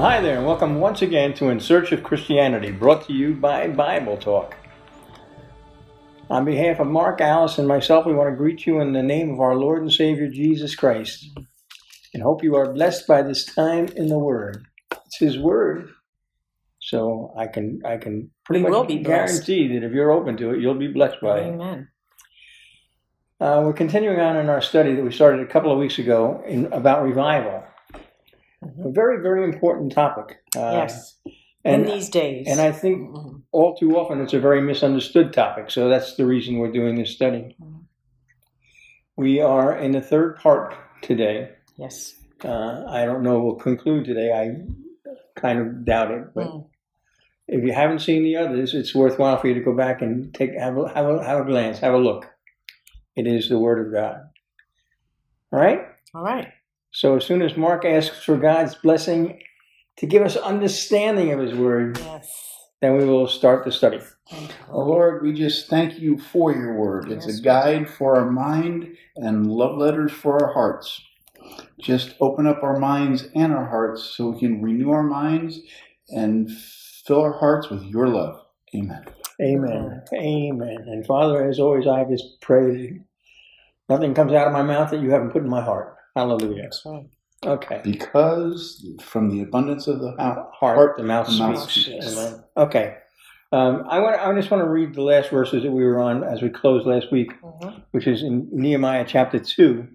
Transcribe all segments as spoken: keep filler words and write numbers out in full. Well, hi there, and welcome once again to In Search of Christianity, brought to you by Bible Talk. On behalf of Mark, Alice, and myself, we want to greet you in the name of our Lord and Savior, Jesus Christ, and hope you are blessed by this time in the Word. It's His Word, so I can I can pretty much guarantee that if you're open to it, you'll be blessed by it. Amen. Uh, we're continuing on in our study that we started a couple of weeks ago in, about revival. Mm-hmm. A very, very important topic. Uh, yes, and, in these days. And I think mm-hmm. all too often it's a very misunderstood topic, so that's the reason we're doing this study. Mm-hmm. We are in the third part today. Yes. Uh, I don't know we'll conclude today. I kind of doubt it, but mm. if you haven't seen the others, it's worthwhile for you to go back and take have a, have a, have a glance, have a look. It is the Word of God. All right? All right. So as soon as Mark asks for God's blessing to give us understanding of His Word, yes. then we will start the study. Oh Lord, we just thank you for your Word. It's yes. a guide for our mind and love letters for our hearts. Just open up our minds and our hearts so we can renew our minds and fill our hearts with your love. Amen. Amen. Amen. And Father, as always, I just pray nothing comes out of my mouth that you haven't put in my heart. Hallelujah. That's right. Okay. Because from the abundance of the heart, heart the mouth speaks. Yes. Okay. Um, I want. I just want to read the last verses that we were on as we closed last week, mm-hmm. which is in Nehemiah chapter two,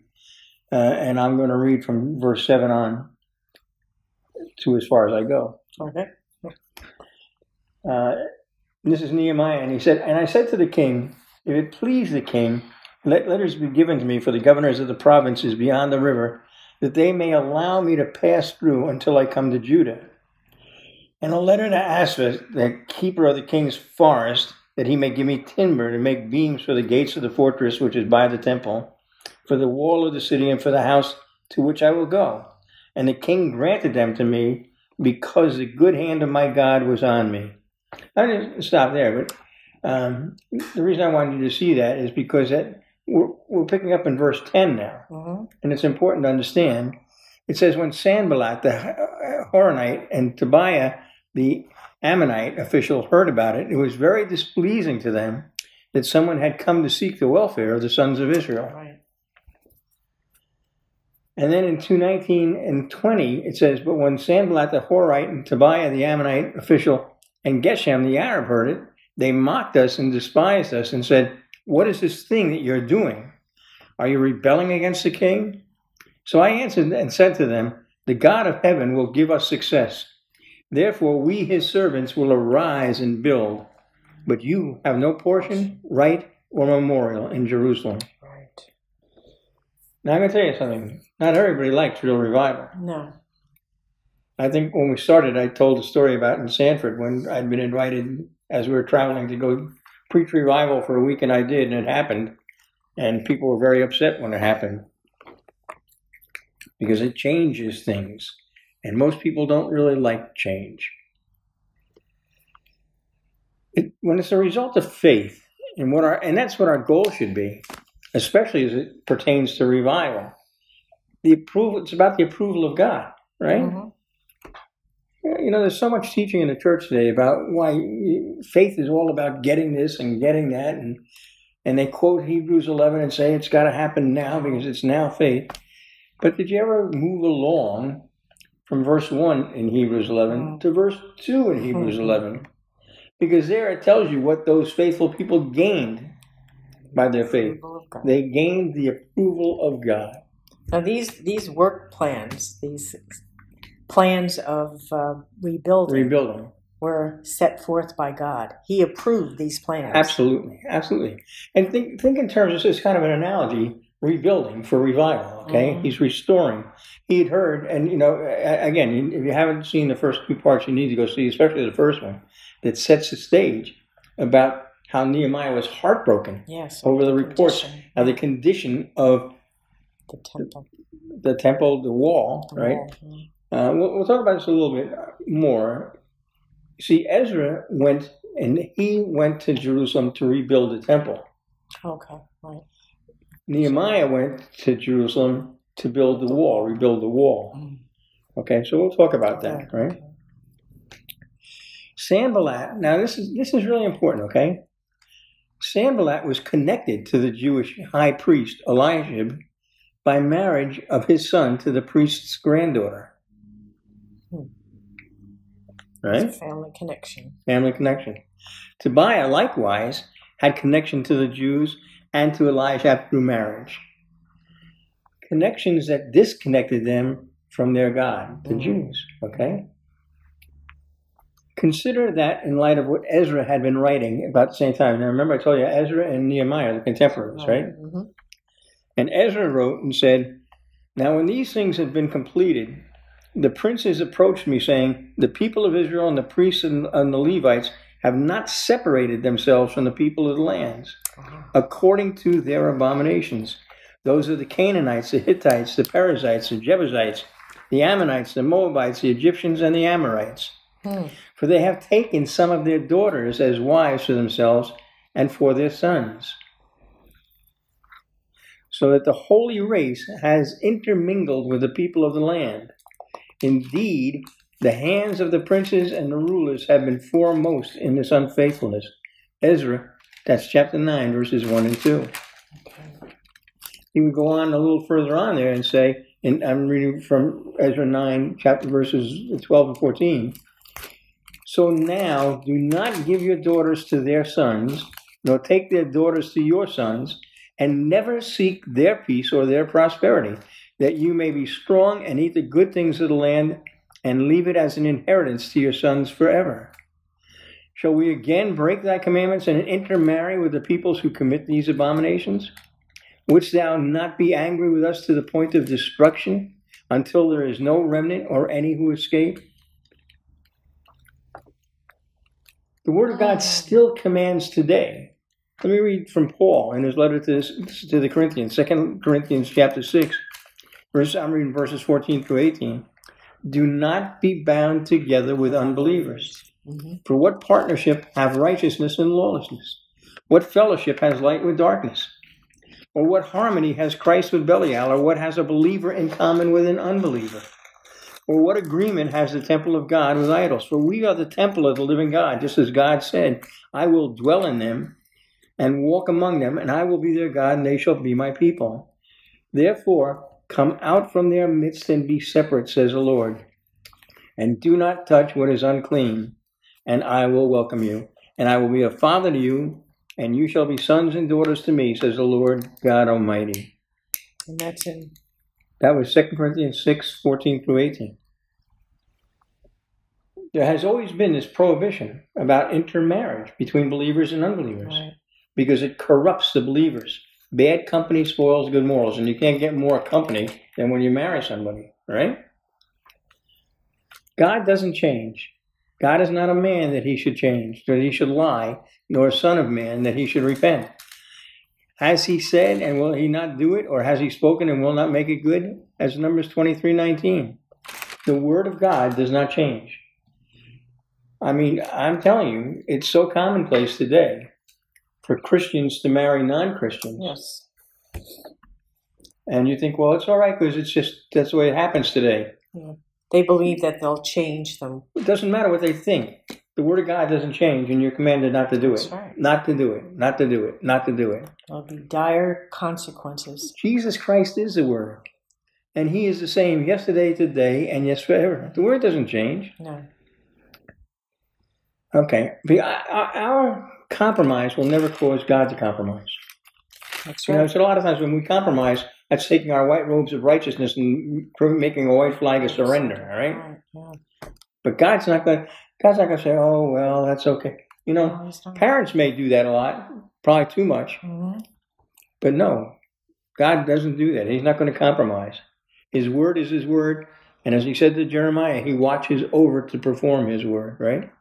uh, and I'm going to read from verse seven on to as far as I go. Okay. Uh, this is Nehemiah, and he said, "And I said to the king, if it please the king, let letters be given to me for the governors of the provinces beyond the river, that they may allow me to pass through until I come to Judah. And a letter to Asaph, the keeper of the king's forest, that he may give me timber to make beams for the gates of the fortress which is by the temple, for the wall of the city and for the house to which I will go. And the king granted them to me because the good hand of my God was on me." I didn't stop there, but um, the reason I wanted you to see that is because that We're, we're picking up in verse ten now, mm-hmm. and it's important to understand. It says, when Sanballat the Horonite and Tobiah the Ammonite official heard about it, it was very displeasing to them that someone had come to seek the welfare of the sons of Israel. Right. And then in two nineteen and twenty, it says, but when Sanballat the Horonite and Tobiah the Ammonite official and Geshem the Arab heard it, they mocked us and despised us and said, "What is this thing that you're doing? Are you rebelling against the king?" So I answered and said to them, "The God of heaven will give us success. Therefore we, his servants, will arise and build. But you have no portion, right, or memorial in Jerusalem." Right. Now I'm going to tell you something. Not everybody likes real revival. No. I think when we started, I told a story about in Sanford when I'd been invited as we were traveling to go preach revival for a week, and I did, and it happened, and people were very upset when it happened because it changes things, and most people don't really like change. It, when it's a result of faith, and what our and that's what our goal should be, especially as it pertains to revival. The approval it's about the approval of God, right? Mm-hmm. You know, there's so much teaching in the church today about why faith is all about getting this and getting that. And and they quote Hebrews eleven and say it's got to happen now because it's now faith. But did you ever move along from verse one in Hebrews eleven to verse two in Hebrews eleven? Because there it tells you what those faithful people gained by their faith. They gained the approval of God. Now these, these work plans, these plans of uh, rebuilding, rebuilding were set forth by God. He approved these plans. Absolutely, absolutely. And think, think in terms of this kind of an analogy: rebuilding for revival. Okay, mm-hmm. He's restoring. He had heard, and you know, again, if you haven't seen the first two parts, you need to go see, especially the first one that sets the stage about how Nehemiah was heartbroken yes, over the reports of the condition of the temple, the, the temple, the wall, the right. Wall, yeah. Uh, we'll, we'll talk about this a little bit more. See, Ezra went, and he went to Jerusalem to rebuild the temple. Okay, right. Nehemiah went to Jerusalem to build the wall, rebuild the wall. Mm. Okay, so we'll talk about that, right? Sanballat, now this is, this is really important, okay? Sanballat was connected to the Jewish high priest, Eliashib, by marriage of his son to the priest's granddaughter. Right? It's a family connection. Family connection. Tobiah, likewise, had connection to the Jews and to Eliashib through marriage. Connections that disconnected them from their God, the mm-hmm. Jews, okay? Consider that in light of what Ezra had been writing about the same time. Now, remember I told you Ezra and Nehemiah are the contemporaries, oh, right? Mm-hmm. And Ezra wrote and said, "Now when these things had been completed, the princes approached me, saying, the people of Israel and the priests and, and the Levites have not separated themselves from the people of the lands, according to their abominations. Those are the Canaanites, the Hittites, the Perizzites, the Jebusites, the Ammonites, the Moabites, the Egyptians, and the Amorites. Hmm. For they have taken some of their daughters as wives for themselves and for their sons, so that the holy race has intermingled with the people of the land. Indeed, the hands of the princes and the rulers have been foremost in this unfaithfulness." Ezra, that's chapter nine, verses one and two. He would go on a little further on there and say, and I'm reading from Ezra nine, chapter verses twelve and fourteen, "So now do not give your daughters to their sons, nor take their daughters to your sons, and never seek their peace or their prosperity, that you may be strong and eat the good things of the land and leave it as an inheritance to your sons forever. Shall we again break thy commandments and intermarry with the peoples who commit these abominations? Wouldst thou not be angry with us to the point of destruction until there is no remnant or any who escape?" The word of God still commands today. Let me read from Paul in his letter to, this, to the Corinthians, Second Corinthians chapter six. Verse, I'm reading verses fourteen through eighteen. "Do not be bound together with unbelievers. Mm-hmm. For what partnership have righteousness and lawlessness? What fellowship has light with darkness? Or what harmony has Christ with Belial? Or what has a believer in common with an unbeliever? Or what agreement has the temple of God with idols? For we are the temple of the living God, just as God said, I will dwell in them and walk among them, and I will be their God, and they shall be my people. Therefore, come out from their midst and be separate, says the Lord, and do not touch what is unclean, and I will welcome you, and I will be a father to you, and you shall be sons and daughters to me, says the Lord God Almighty." And that's in. That was Second Corinthians six, fourteen through eighteen. There has always been this prohibition about intermarriage between believers and unbelievers, right, because it corrupts the believers. Bad company spoils good morals, and you can't get more company than when you marry somebody, right? God doesn't change. God is not a man that he should change, that he should lie, nor a son of man that he should repent. Has he said, and will he not do it? Or has he spoken and will not make it good? As Numbers twenty-three nineteen. The word of God does not change. I mean, I'm telling you, it's so commonplace today for Christians to marry non-Christians. Yes. And you think, well, it's all right because it's just, that's the way it happens today. Yeah. They believe that they'll change them. It doesn't matter what they think. The Word of God doesn't change, and you're commanded not to do it. That's right. Not to do it. Not to do it. Not to do it. There'll be dire consequences. Jesus Christ is the Word. And He is the same yesterday, today, and yes forever. The Word doesn't change. No. Okay. Our compromise will never cause God to compromise. That's right. You know, so a lot of times when we compromise, that's taking our white robes of righteousness and making a white flag of surrender, all right? Right, yeah. But God's not going God's not going to say, oh, well, that's okay. You know, no, parents may do that a lot, probably too much. Mm-hmm. But no, God doesn't do that. He's not going to compromise. His word is His word. And as He said to Jeremiah, He watches over to perform His word, right?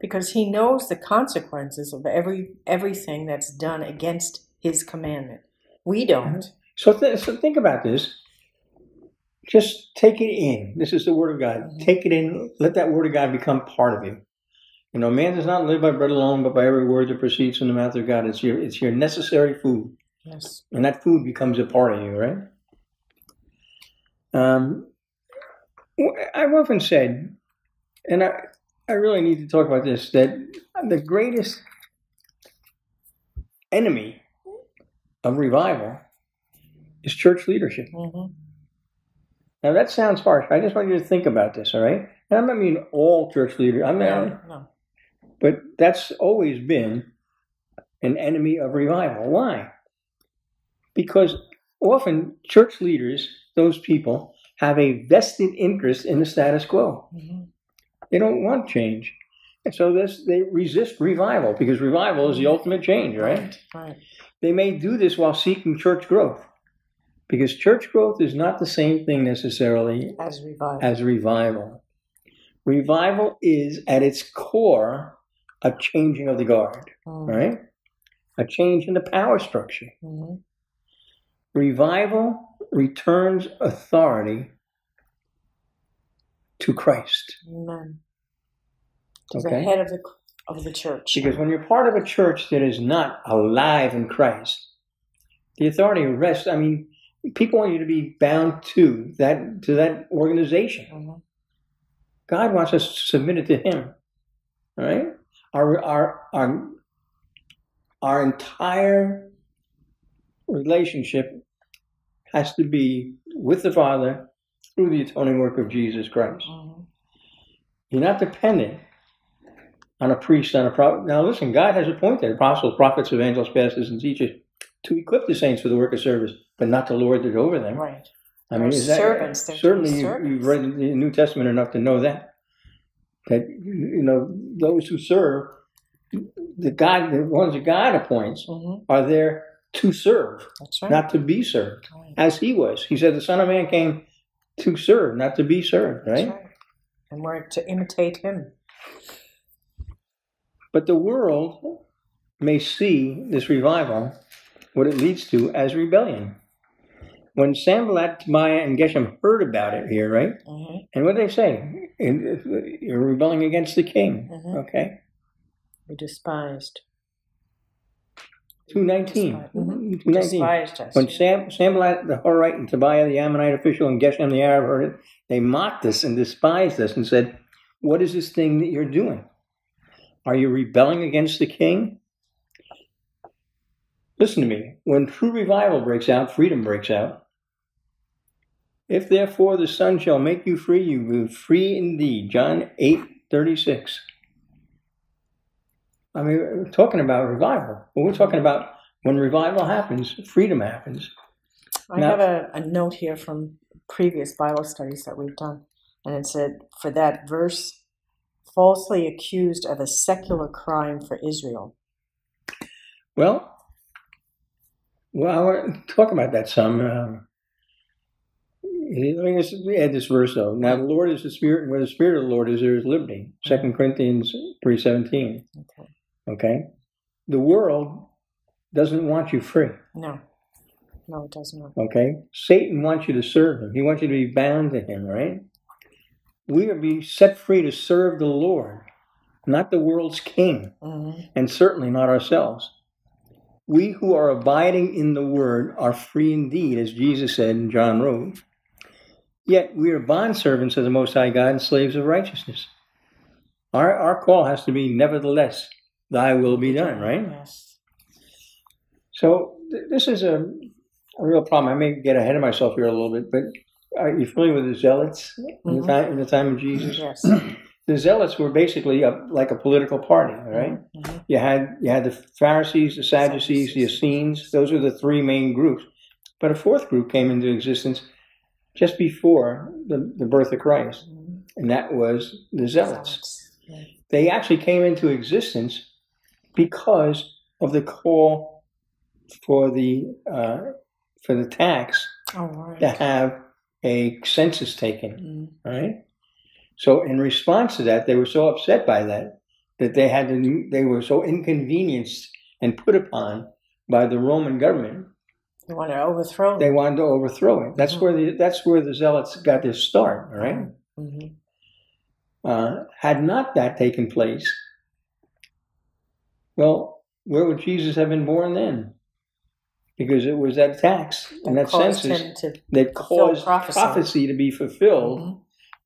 Because He knows the consequences of every everything that's done against His commandment. We don't. So, th so think about this. Just take it in. This is the Word of God. Mm-hmm. Take it in. Let that Word of God become part of you. You know, man does not live by bread alone, but by every word that proceeds from the mouth of God. It's your, it's your necessary food. Yes. And that food becomes a part of you, right? Um, I've often said, and I, I really need to talk about this, that the greatest enemy of revival is church leadership. Mm-hmm. Now, that sounds harsh, but I just want you to think about this, all right? And I'm not mean all church leaders. I'm not, no, no. But that's always been an enemy of revival. Why? Because often church leaders, those people, have a vested interest in the status quo. Mm-hmm. They don't want change. And so this, they resist revival, because revival is the ultimate change, right? Right, right. They may do this while seeking church growth, because church growth is not the same thing necessarily as revival. As revival. Revival is, at its core, a changing of the guard, mm-hmm. right? A change in the power structure. Mm-hmm. Revival returns authority to Christ. Amen. He's okay? The head of the, of the church. Because when you're part of a church that is not alive in Christ, the authority rests. I mean, people want you to be bound to that, to that organization. Mm-hmm. God wants us to submit it to Him. All right? Our, our, our, our entire relationship has to be with the Father through the atoning work of Jesus Christ. Mm-hmm. You're not dependent on a priest, on a prophet. Now listen, God has appointed apostles, prophets, evangelists, pastors, and teachers to equip the saints for the work of service, but not to lord it over them. Right. I mean, is that, servants. Certainly you've, you've read the New Testament enough to know that. That, you know, those who serve, the God, the ones that God appoints, mm-hmm. are there to serve, right. not to be served, right. as He was. He said the Son of Man came to serve, not to be served, right? right? And we're to imitate Him. But the world may see this revival, what it leads to, as rebellion. When Sanballat, Tobiah, and Geshem heard about it here, right? Mm-hmm. And what did they say? You're rebelling against the king, mm-hmm. okay? We're despised. two nineteen. Mm-hmm. two nineteen. When Sam, Sanballat the Horite and Tobiah the Ammonite official and Geshem the Arab heard it, they mocked us and despised us and said, "What is this thing that you're doing? Are you rebelling against the king?" Listen to me. When true revival breaks out, freedom breaks out. "If therefore the Son shall make you free, you will be free indeed." John eight thirty-six. I mean, we're talking about revival. But we're talking about when revival happens, freedom happens. I now, have a, a note here from previous Bible studies that we've done. And it said, for that verse, falsely accused of a secular crime for Israel. Well, well, I want to talk about that some. Um, let me just add this verse, though. Now, the Lord is the Spirit, and where the Spirit of the Lord is, there is liberty. Second Corinthians three seventeen. Okay. Okay? The world doesn't want you free. No. No, it does not. Okay? Satan wants you to serve him. He wants you to be bound to him, right? We are being set free to serve the Lord, not the world's king, mm-hmm. and certainly not ourselves. We who are abiding in the word are free indeed, as Jesus said and John wrote. Yet we are bondservants of the Most High God and slaves of righteousness. Our, our call has to be, nevertheless, thy will be done, right? Yes. So th- this is a, a real problem. I may get ahead of myself here a little bit, but are you familiar with the Zealots mm-hmm. in, the time, in the time of Jesus? Yes. The Zealots were basically a, like a political party, right? Mm-hmm. You had you had the Pharisees, the Sadducees, the Essenes. Those were the three main groups. But a fourth group came into existence just before the, the birth of Christ, mm-hmm. and that was the Zealots. The Zealots. Yeah. They actually came into existence because of the call for the uh, for the tax oh, right. to have a census taken, mm. right? So in response to that, they were so upset by that that they had to, they were so inconvenienced and put upon by the Roman government. They wanted to overthrow it. They wanted to overthrow it. That's mm. where the that's where the Zealots got their start, right? Mm-hmm. Uh, had not that taken place, well, where would Jesus have been born then? Because it was that tax and that census that caused prophecy to be fulfilled mm-hmm.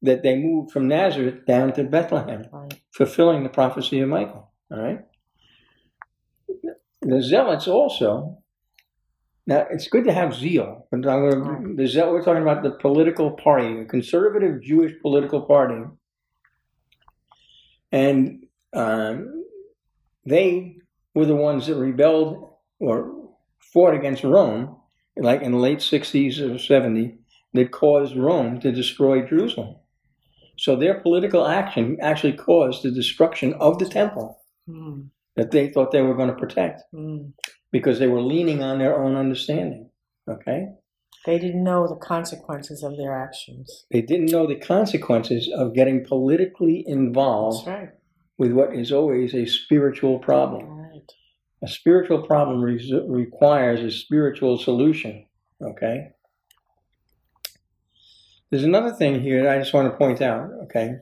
that they moved from Nazareth down to Bethlehem, right, fulfilling the prophecy of Michael. All right. The Zealots also. Now, it's good to have zeal, but I'm going to, the zeal, we're talking about the political party, the conservative Jewish political party. And um, they were the ones that rebelled or fought against Rome, like in the late sixties or seventies, that caused Rome to destroy Jerusalem. So their political action actually caused the destruction of the temple mm. that they thought they were going to protect. Mm. Because they were leaning on their own understanding, okay? They didn't know the consequences of their actions. They didn't know the consequences of getting politically involved That's right. with what is always a spiritual problem. Right. A spiritual problem re requires a spiritual solution, okay? There's another thing here that I just want to point out, okay?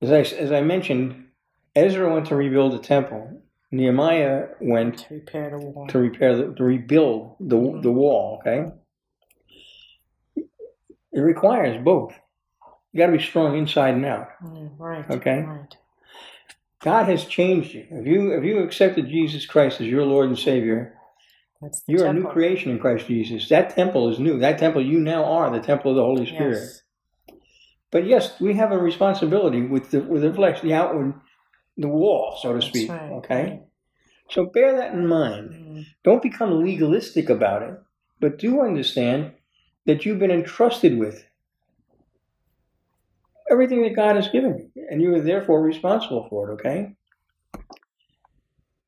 As I, as I mentioned, Ezra went to rebuild the temple. Nehemiah went to repair the wall, to, repair the, to rebuild the, mm-hmm. the wall, okay? It requires both. You got to be strong inside and out, mm, right, okay? Right. God has changed you. If you if you accepted Jesus Christ as your Lord and Savior, That's you're temple. a new creation in Christ Jesus. That temple is new. That temple, you now are the temple of the Holy Spirit. Yes. But yes, we have a responsibility with the, with the flesh, the outward, the wall, so to speak, right, okay? Right. So bear that in mind. Mm. Don't become legalistic about it, but do understand that you've been entrusted with everything that God has given you, and you are therefore responsible for it, okay?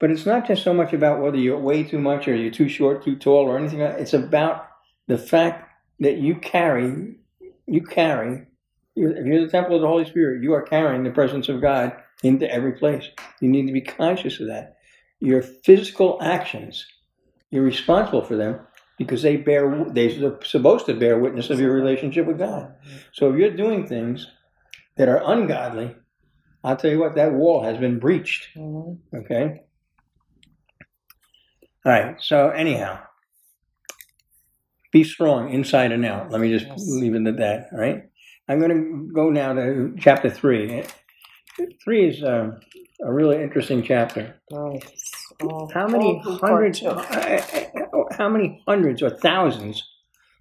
But it's not just so much about whether you weigh too much or you're too short, too tall, or anything like that. It's about the fact that you carry, you carry, if you're the temple of the Holy Spirit, you are carrying the presence of God into every place. You need to be conscious of that. Your physical actions, you're responsible for them because they bear, they're supposed to bear witness of your relationship with God. So if you're doing things that are ungodly, I'll tell you what, that wall has been breached. Okay? All right, so anyhow, be strong inside and out. Let me just leave it at that, all right? I'm going to go now to chapter three. Three is uh, a really interesting chapter. Oh, oh, how many oh, hundreds, oh, oh, how many hundreds or thousands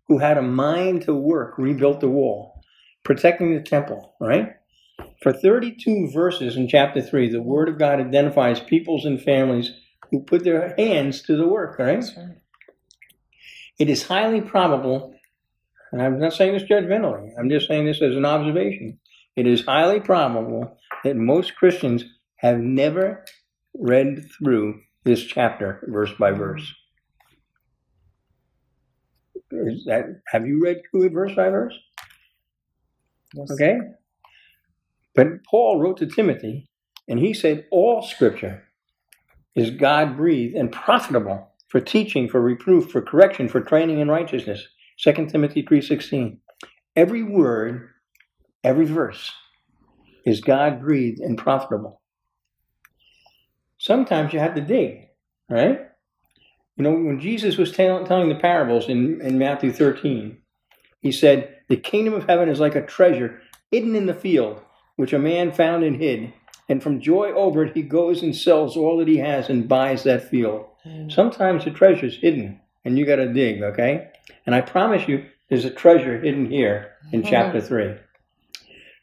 who had a mind to work rebuilt the wall, protecting the temple, right? For thirty-two verses in chapter three, the Word of God identifies peoples and families who put their hands to the work, right? That's right. It is highly probable, and I'm not saying this judgmentally, I'm just saying this as an observation, it is highly probable that most Christians have never read through this chapter verse by verse. Is that, have you read through it verse by verse? Yes. Okay? But Paul wrote to Timothy, and he said, all Scripture is God-breathed and profitable for teaching, for reproof, for correction, for training in righteousness. Second Timothy three sixteen. Every word, every verse is God-breathed and profitable. Sometimes you have to dig, right? You know, when Jesus was tell, telling the parables in, in Matthew thirteen, he said, the kingdom of heaven is like a treasure hidden in the field, which a man found and hid, and from joy over it he goes and sells all that he has and buys that field. Mm. Sometimes the treasure is hidden, and you got to dig, okay? And I promise you, there's a treasure hidden here in mm-hmm. chapter three.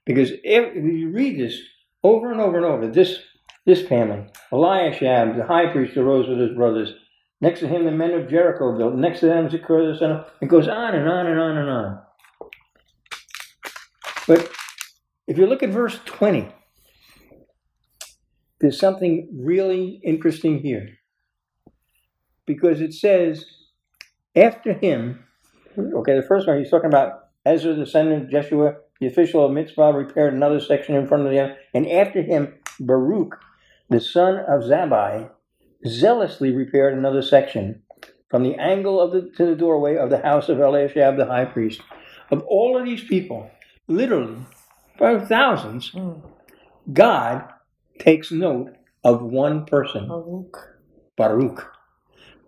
Because if you read this over and over and over, this this family, Eliashib, the high priest, arose with his brothers. Next to him, the men of Jericho built. Next to them, Zechariah, the son of... It goes on and on and on and on. But if you look at verse twenty, there's something really interesting here. Because it says, after him... Okay, the first one, he's talking about Ezra, the son of Jeshua. The official of Mitzvah repaired another section in front of the other, and after him, Baruch, the son of Zabbai, zealously repaired another section from the angle of the, to the doorway of the house of Eliashib, the high priest. Of all of these people, literally, five thousands, mm. God takes note of one person, Baruch, Baruch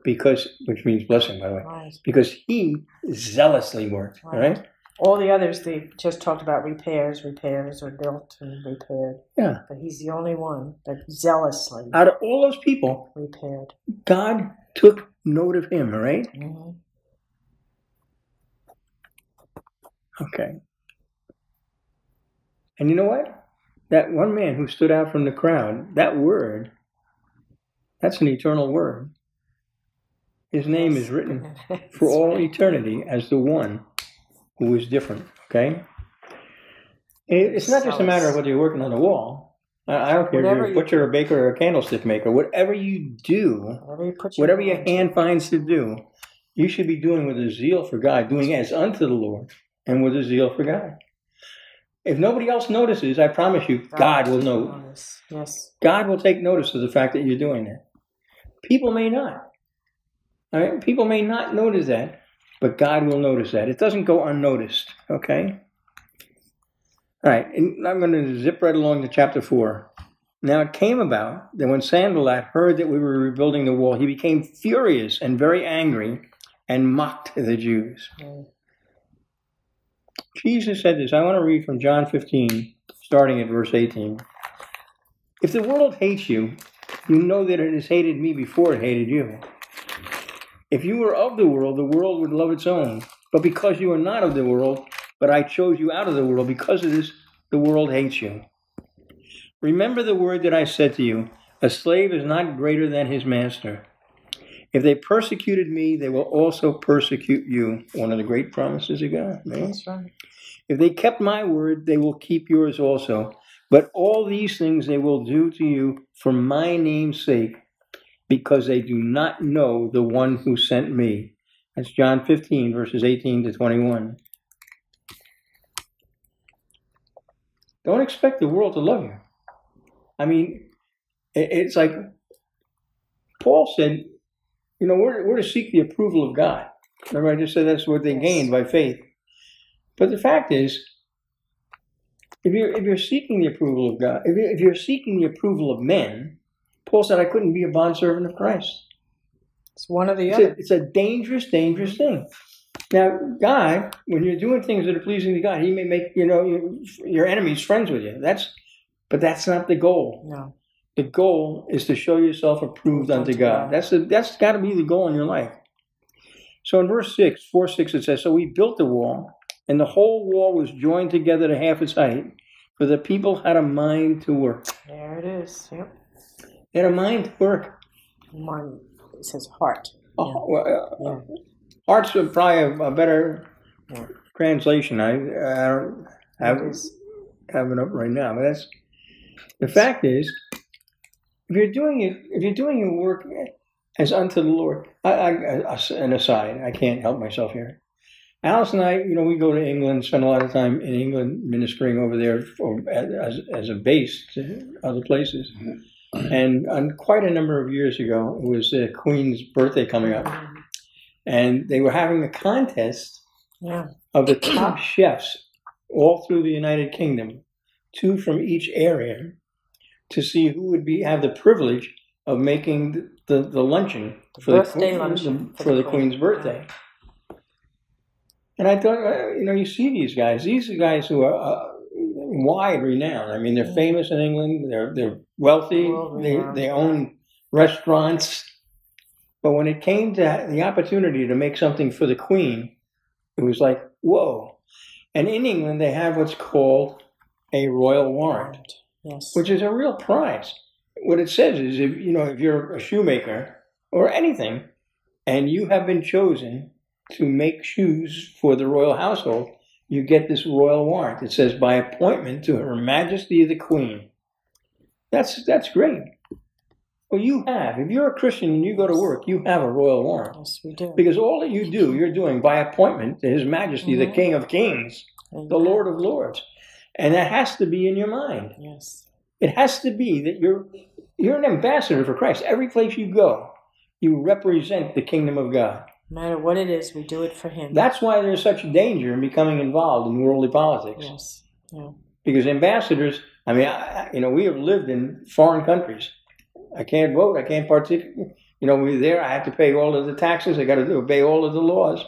because, which means blessing, by the way, right. because he zealously worked, right? right? All the others, they just talked about repairs, repairs, or built and repaired. Yeah. But he's the only one that zealously, out of all those people, repaired. God took note of him, right? Mm-hmm. Okay. And you know what? That one man who stood out from the crowd, that word, that's an eternal word. His name yes. is written for all eternity as the one who is different, okay? It's not just a matter of whether you're working on the wall. I don't care whatever if you're a butcher, you, a baker, or a candlestick maker. Whatever you do, whatever, you put your, whatever your hand finds to do, you should be doing with a zeal for God, doing as unto the Lord and with a zeal for God. If nobody else notices, I promise you, God, God will notice. Yes. God will take notice of the fact that you're doing that. People may not. All right? People may not notice that, but God will notice that. It doesn't go unnoticed, okay? All right, and I'm going to zip right along to chapter four. Now it came about that when Sanballat heard that we were rebuilding the wall, he became furious and very angry and mocked the Jews. Mm. Jesus said this. I want to read from John fifteen, starting at verse eighteen. If the world hates you, you know that it has hated me before it hated you. If you were of the world, the world would love its own. But because you are not of the world, but I chose you out of the world, because of this, the world hates you. Remember the word that I said to you, a slave is not greater than his master. If they persecuted me, they will also persecute you. One of the great promises of God. Right? That's right. If they kept my word, they will keep yours also. But all these things they will do to you for my name's sake, because they do not know the one who sent me. That's John fifteen, verses eighteen to twenty-one. Don't expect the world to love you. I mean, it's like Paul said, you know, we're, we're to seek the approval of God. Remember, I just said that's what they gained by faith. But the fact is, if you're, if you're seeking the approval of God, if you're, if you're seeking the approval of men, Paul said, I couldn't be a bondservant of Christ. It's one or the it's other. A, it's a dangerous, dangerous thing. Now, God, when you're doing things that are pleasing to God, he may make, you know, your, your enemies friends with you. That's, but that's not the goal. No. The goal is to show yourself approved unto God. That's the, that's got to be the goal in your life. So in verse six, four, six, it says, so we built the wall, and the whole wall was joined together to half its height, for the people had a mind to work. There it is, yep. They had a mind to work. Mind, it says heart. Oh, yeah. Well, uh, yeah. Heart's probably a, a better yeah. translation. I, I don't have it, have it up right now, but that's, the fact is, If you're doing it, if you're doing your work as unto the Lord, I, I, I, an aside, I can't help myself here. Alice and I, you know, we go to England, spend a lot of time in England ministering over there for, as, as a base to other places. And on quite a number of years ago, it was the Queen's birthday coming up, and they were having a contest yeah. of the top chefs all through the United Kingdom, two from each area, to see who would be have the privilege of making the, the, the luncheon for the, Queen, luncheon for, for the, the Queen's Queen. birthday. And I thought, you know, you see these guys. These are guys who are uh, wide renowned. I mean, they're famous in England. They're, they're wealthy. They, they own restaurants. But when it came to the opportunity to make something for the Queen, it was like, whoa. And in England, they have what's called a royal warrant. Yes. Which is a real prize. What it says is, if you know, if you're a shoemaker or anything, and you have been chosen to make shoes for the royal household, you get this royal warrant. It says, by appointment to Her Majesty the Queen. That's that's great. Well, you have. If you're a Christian and you go to work, you have a royal warrant. Yes, we do. Because all that you do, you're doing by appointment to His Majesty, mm-hmm. the King of Kings, mm-hmm. the Lord of Lords. And that has to be in your mind. Yes. It has to be that you're you're an ambassador for Christ. Every place you go, you represent the kingdom of God. No matter what it is, we do it for Him. That's why there's such danger in becoming involved in worldly politics. Yes. Yeah. Because ambassadors, I mean, I, you know, we have lived in foreign countries. I can't vote. I can't participate. You know, we're there. I have to pay all of the taxes. I got to obey all of the laws.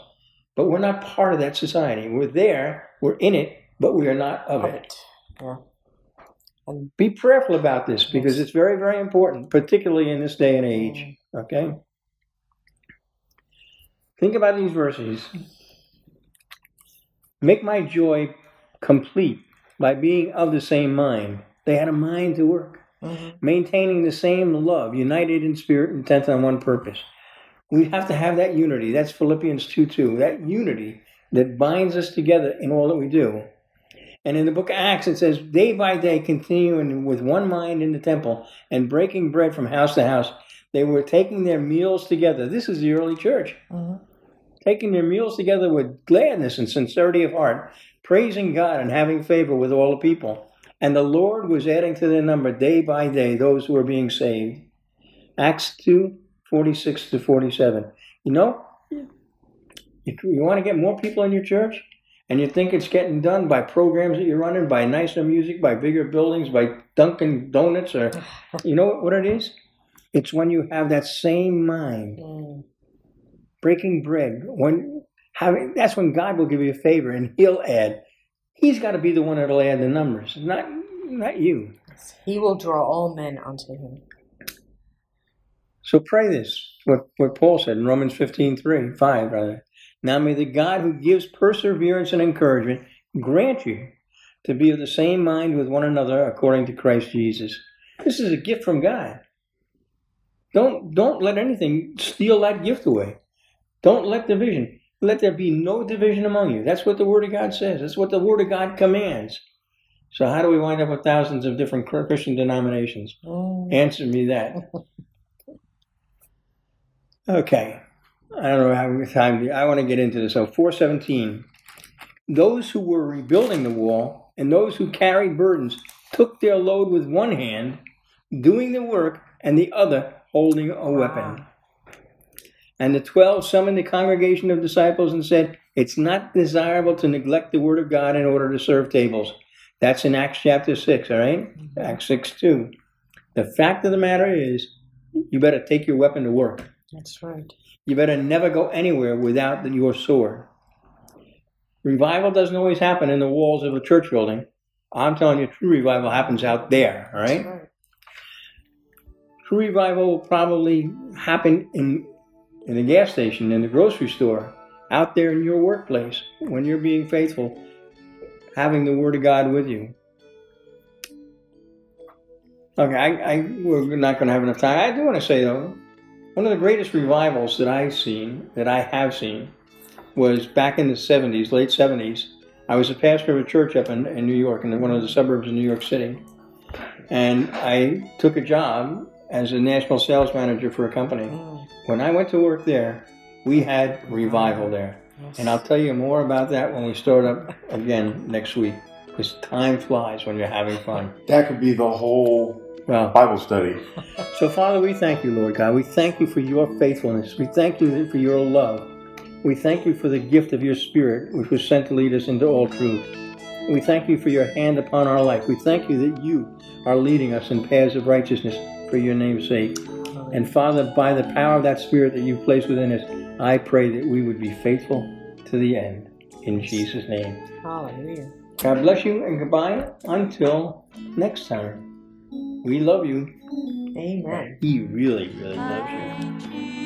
But we're not part of that society. We're there, we're in it, but we are not of it. Yeah. And be prayerful about this, because it's very, very important, particularly in this day and age. Okay? Think about these verses. Make my joy complete by being of the same mind. They had a mind to work. Mm-hmm. Maintaining the same love, united in spirit, intent on one purpose. We have to have that unity. That's Philippians two two. That unity that binds us together in all that we do. And in the book of Acts, it says, day by day, continuing with one mind in the temple and breaking bread from house to house. They were taking their meals together. This is the early church. Mm-hmm. Taking their meals together with gladness and sincerity of heart, praising God and having favor with all the people. And the Lord was adding to their number day by day those who were being saved. Acts two, forty-six to forty-seven. You know, you, you want to get more people in your church? And you think it's getting done by programs that you're running, by nicer music, by bigger buildings, by Dunkin' Donuts, or you know what it is? It's when you have that same mind. Mm. Breaking bread. When having, that's when God will give you a favor and he'll add. He's got to be the one that'll add the numbers, not not you. He will draw all men unto him. So pray this, what, what Paul said in Romans fifteen, three, five, rather. Now may the God who gives perseverance and encouragement grant you to be of the same mind with one another according to Christ Jesus. This is a gift from God. Don't, don't let anything steal that gift away. Don't let division. Let there be no division among you. That's what the Word of God says. That's what the Word of God commands. So how do we wind up with thousands of different Christian denominations? Oh. Answer me that. Okay. I don't know how much time do I want to get into this. So four seventeen. Those who were rebuilding the wall and those who carried burdens took their load with one hand, doing the work, and the other holding a weapon. Wow. And the twelve summoned the congregation of disciples and said, it's not desirable to neglect the word of God in order to serve tables. That's in Acts chapter six, all right? Mm-hmm. Acts six two. The fact of the matter is, you better take your weapon to work. That's right. You better never go anywhere without the, your sword. Revival doesn't always happen in the walls of a church building. I'm telling you, true revival happens out there, all right? That's right. True revival will probably happen in... in the gas station, in the grocery store, out there in your workplace, when you're being faithful, having the Word of God with you. Okay, I, I, we're not going to have enough time. I do want to say, though, one of the greatest revivals that I've seen, that I have seen, was back in the seventies, late seventies. I was a pastor of a church up in, in New York, in one of the suburbs of New York City. And I took a job as a national sales manager for a company. When I went to work there, we had revival there. Yes. And I'll tell you more about that when we start up again next week, because time flies when you're having fun. That could be the whole well, Bible study. So, Father, we thank you, Lord God. We thank you for your faithfulness. We thank you for your love. We thank you for the gift of your Spirit, which was sent to lead us into all truth. We thank you for your hand upon our life. We thank you that you are leading us in paths of righteousness for your name's sake. And Father, by the power of that Spirit that you place within us, I pray that we would be faithful to the end. In Jesus' name. Hallelujah. God bless you and goodbye until next time. We love you. Amen. He really, really loves you.